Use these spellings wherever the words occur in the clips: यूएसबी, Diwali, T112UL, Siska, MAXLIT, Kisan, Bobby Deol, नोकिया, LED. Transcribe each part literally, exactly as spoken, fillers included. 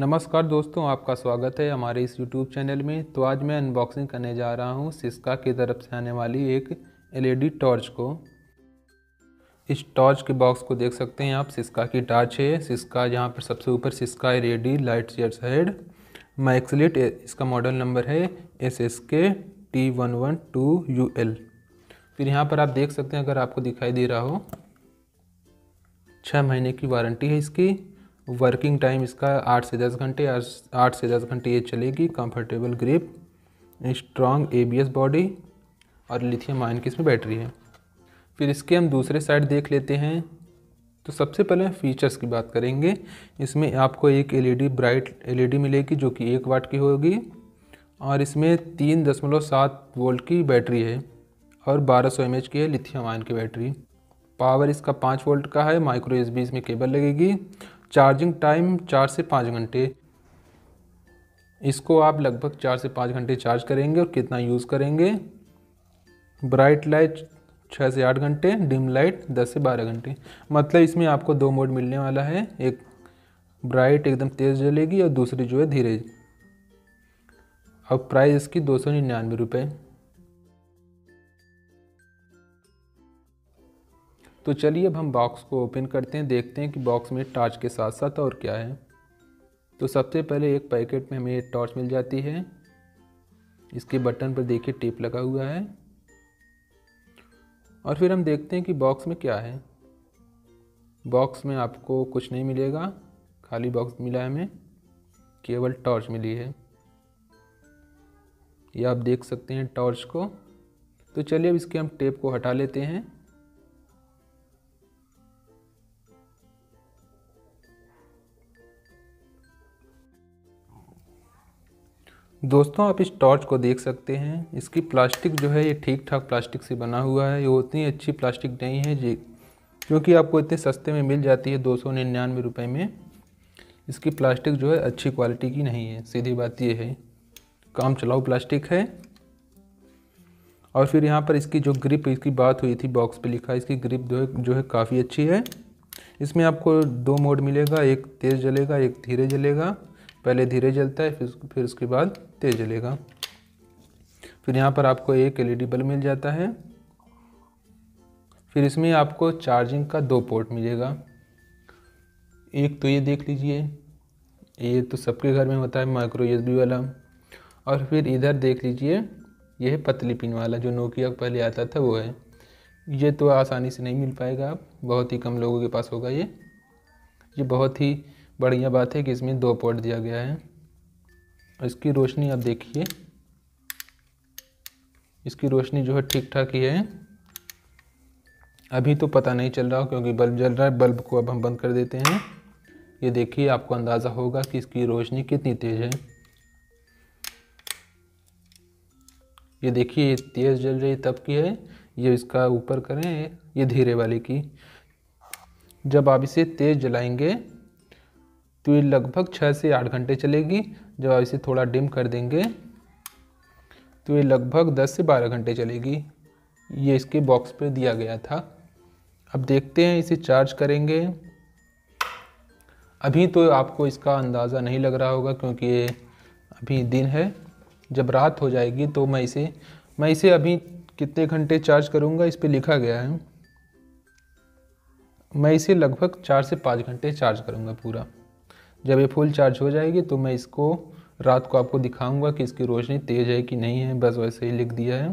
नमस्कार दोस्तों, आपका स्वागत है हमारे इस YouTube चैनल में। तो आज मैं अनबॉक्सिंग करने जा रहा हूँ सिस्का की तरफ से आने वाली एक एल ई डी टॉर्च को। इस टॉर्च के बॉक्स को देख सकते हैं आप, सिस्का की टॉर्च है। सिस्का यहाँ पर सबसे ऊपर Syska L E D light years head Maxlit, इसका मॉडल नंबर है S S K T one one two U L. फिर यहाँ पर आप देख सकते हैं, अगर आपको दिखाई दे रहा हो, छः महीने की वारंटी है इसकी। वर्किंग टाइम इसका आठ से दस घंटे आठ से दस घंटे ये चलेगी। Comfortable grip, strong A B S body और लिथियम आयन की इसमें बैटरी है। फिर इसके हम दूसरे साइड देख लेते हैं। तो सबसे पहले फीचर्स की बात करेंगे। इसमें आपको एक L E D bright L E D मिलेगी जो कि एक वाट की होगी, और इसमें तीन दशमलव सात वोल्ट की बैटरी है और बारह सौ एम एच की है लिथियम आयन की बैटरी। पावर इसका पाँच वोल्ट का है। माइक्रो एस बी इसमें केबल लगेगी। चार्जिंग टाइम चार से पाँच घंटे, इसको आप लगभग चार से पाँच घंटे चार्ज करेंगे और कितना यूज़ करेंगे। ब्राइट लाइट छः से आठ घंटे, डिम लाइट दस से बारह घंटे। मतलब इसमें आपको दो मोड मिलने वाला है, एक ब्राइट एकदम तेज़ जलेगी और दूसरी जो है धीरे। अब प्राइस इसकी दो सौ निन्यानवे रुपये। तो चलिए अब हम बॉक्स को ओपन करते हैं, देखते हैं कि बॉक्स में टॉर्च के साथ साथ और क्या है। तो सबसे पहले एक पैकेट में हमें एक टॉर्च मिल जाती है। इसके बटन पर देखिए टेप लगा हुआ है। और फिर हम देखते हैं कि बॉक्स में क्या है। बॉक्स में आपको कुछ नहीं मिलेगा, खाली बॉक्स मिला है हमें, केवल टॉर्च मिली है। ये आप देख सकते हैं टॉर्च को। तो चलिए अब इसके हम टेप को हटा लेते हैं। दोस्तों, आप इस टॉर्च को देख सकते हैं। इसकी प्लास्टिक जो है ये ठीक ठाक प्लास्टिक से बना हुआ है। ये उतनी अच्छी प्लास्टिक नहीं है जी, क्योंकि आपको इतने सस्ते में मिल जाती है दो सौ निन्यानवे रुपये में। इसकी प्लास्टिक जो है अच्छी क्वालिटी की नहीं है, सीधी बात ये है। काम चलाओ प्लास्टिक है। और फिर यहाँ पर इसकी जो ग्रिप, इसकी बात हुई थी, बॉक्स पे लिखा है इसकी ग्रिप जो है जो है काफ़ी अच्छी है। इसमें आपको दो मोड मिलेगा, एक तेज़ जलेगा एक धीरे जलेगा। पहले धीरे जलता है, फिर फिर उसके बाद तेज जलेगा। फिर यहाँ पर आपको एक एल ई डी बल्ब मिल जाता है। फिर इसमें आपको चार्जिंग का दो पोर्ट मिलेगा। एक तो ये देख लीजिए, ये तो सबके घर में होता है माइक्रो यूएसबी वाला। और फिर इधर देख लीजिए, यह है पतली पिन वाला जो नोकिया पहले आता था वो है। ये तो आसानी से नहीं मिल पाएगा, आप बहुत ही कम लोगों के पास होगा ये। ये बहुत ही बढ़िया बात है कि इसमें दो पोर्ट दिया गया है। इसकी रोशनी आप देखिए, इसकी रोशनी जो है ठीक ठाक ही है। अभी तो पता नहीं चल रहा क्योंकि बल्ब जल रहा है। बल्ब को अब हम बंद कर देते हैं। ये देखिए, आपको अंदाज़ा होगा कि इसकी रोशनी कितनी तेज़ है। ये देखिए, ये तेज़ जल रही तब की है। ये इसका ऊपर करें, ये धीरे वाले की। जब आप इसे तेज़ जलाएंगे तो ये लगभग छः से आठ घंटे चलेगी। जब आप इसे थोड़ा डिम कर देंगे तो ये लगभग दस से बारह घंटे चलेगी। ये इसके बॉक्स पे दिया गया था। अब देखते हैं इसे चार्ज करेंगे। अभी तो आपको इसका अंदाज़ा नहीं लग रहा होगा क्योंकि ये अभी दिन है। जब रात हो जाएगी तो मैं इसे मैं इसे अभी कितने घंटे चार्ज करूँगा इस पर लिखा गया है। मैं इसे लगभग चार से पाँच घंटे चार्ज करूँगा पूरा। जब ये फुल चार्ज हो जाएगी तो मैं इसको रात को आपको दिखाऊंगा कि इसकी रोशनी तेज़ है कि नहीं है। बस वैसे ही लिख दिया है।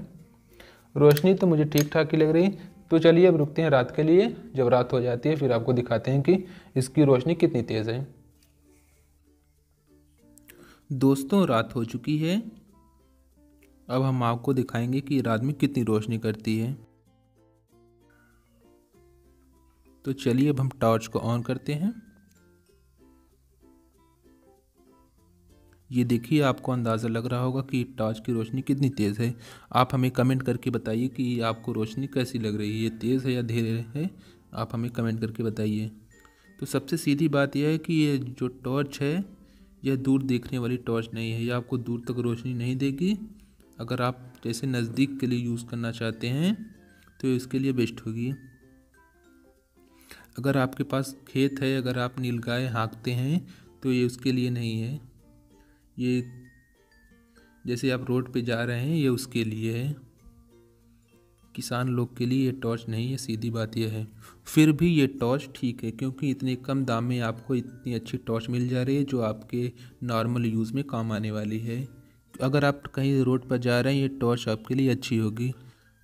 रोशनी तो मुझे ठीक ठाक ही लग रही। तो चलिए अब रुकते हैं रात के लिए। जब रात हो जाती है फिर आपको दिखाते हैं कि इसकी रोशनी कितनी तेज़ है। दोस्तों, रात हो चुकी है। अब हम आपको दिखाएंगे कि रात में कितनी रोशनी करती है। तो चलिए अब हम टॉर्च को ऑन करते हैं। ये देखिए, आपको अंदाज़ा लग रहा होगा कि टॉर्च की रोशनी कितनी तेज़ है। आप हमें कमेंट करके बताइए कि आपको रोशनी कैसी लग रही है, ये तेज़ है या धीरे है। आप हमें कमेंट करके बताइए। तो सबसे सीधी बात यह है कि ये जो टॉर्च है यह दूर देखने वाली टॉर्च नहीं है। यह आपको दूर तक रोशनी नहीं देगी। अगर आप जैसे नज़दीक के लिए यूज़ करना चाहते हैं तो इसके लिए बेस्ट होगी। अगर आपके पास खेत है, अगर आप नीलगाय हाँकते हैं तो ये उसके लिए नहीं है। ये जैसे आप रोड पे जा रहे हैं ये उसके लिए है, किसान लोग के लिए ये टॉर्च नहीं है। सीधी बात ये है। फिर भी ये टॉर्च ठीक है क्योंकि इतने कम दाम में आपको इतनी अच्छी टॉर्च मिल जा रही है जो आपके नॉर्मल यूज़ में काम आने वाली है। अगर आप कहीं रोड पर जा रहे हैं ये टॉर्च आपके लिए अच्छी होगी।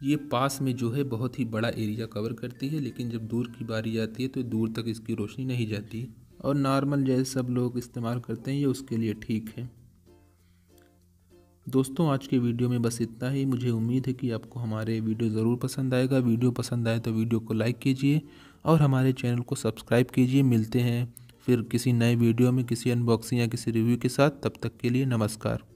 ये पास में जो है बहुत ही बड़ा एरिया कवर करती है, लेकिन जब दूर की बारी आती है तो दूर तक इसकी रोशनी नहीं जाती। और नॉर्मल जैसे सब लोग इस्तेमाल करते हैं ये उसके लिए ठीक है। दोस्तों आज के वीडियो में बस इतना ही। मुझे उम्मीद है कि आपको हमारे वीडियो ज़रूर पसंद आएगा। वीडियो पसंद आए तो वीडियो को लाइक कीजिए और हमारे चैनल को सब्सक्राइब कीजिए। मिलते हैं फिर किसी नए वीडियो में, किसी अनबॉक्सिंग या किसी रिव्यू के साथ। तब तक के लिए नमस्कार।